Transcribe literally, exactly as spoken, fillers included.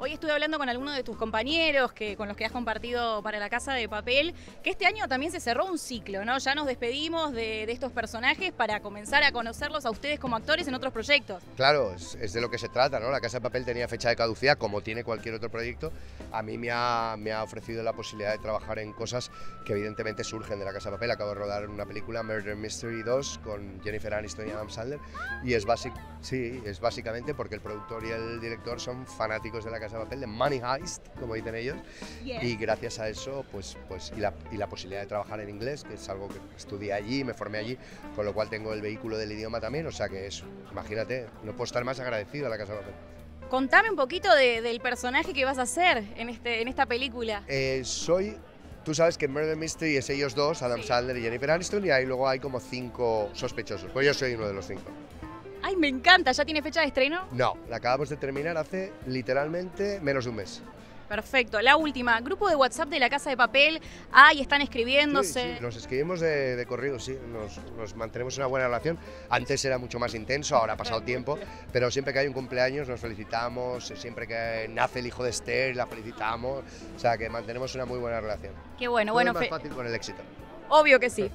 Hoy estuve hablando con algunos de tus compañeros que, con los que has compartido para La Casa de Papel, que este año también se cerró un ciclo, ¿no? Ya nos despedimos de, de estos personajes para comenzar a conocerlos a ustedes como actores en otros proyectos. Claro, es, es de lo que se trata, ¿no? La Casa de Papel tenía fecha de caducidad, como tiene cualquier otro proyecto. A mí me ha, me ha ofrecido la posibilidad de trabajar en cosas que evidentemente surgen de La Casa de Papel. Acabo de rodar una película, Murder Mystery dos, con Jennifer Aniston y Adam Sandler, y es, basic, sí, es básicamente porque el productor y el director son fanáticos de La Casa de Papel, de Money Heist, como dicen ellos, yes. Y gracias a eso, pues, pues y, la, y la posibilidad de trabajar en inglés, que es algo que estudié allí, me formé allí, con lo cual tengo el vehículo del idioma también, o sea que eso, imagínate, no puedo estar más agradecido a La Casa de Papel. Contame un poquito de, del personaje que vas a hacer en, este, en esta película. Eh, soy... Tú sabes que Murder Mystery es ellos dos, Adam sí. Sandler y Jennifer Aniston, y ahí luego hay como cinco sospechosos, pues yo soy uno de los cinco. ¡Ay, me encanta! ¿Ya tiene fecha de estreno? No, la acabamos de terminar hace literalmente menos de un mes. Perfecto. La última, grupo de WhatsApp de La Casa de Papel. ¡Ay, están escribiéndose! Sí, sí, nos escribimos de, de corrido, sí. Nos, nos mantenemos una buena relación. Antes era mucho más intenso, ahora ha pasado tiempo, pero siempre que hay un cumpleaños nos felicitamos, siempre que nace el hijo de Esther la felicitamos, o sea que mantenemos una muy buena relación. ¡Qué bueno! Todo bueno, es más fácil con el éxito. Obvio que sí.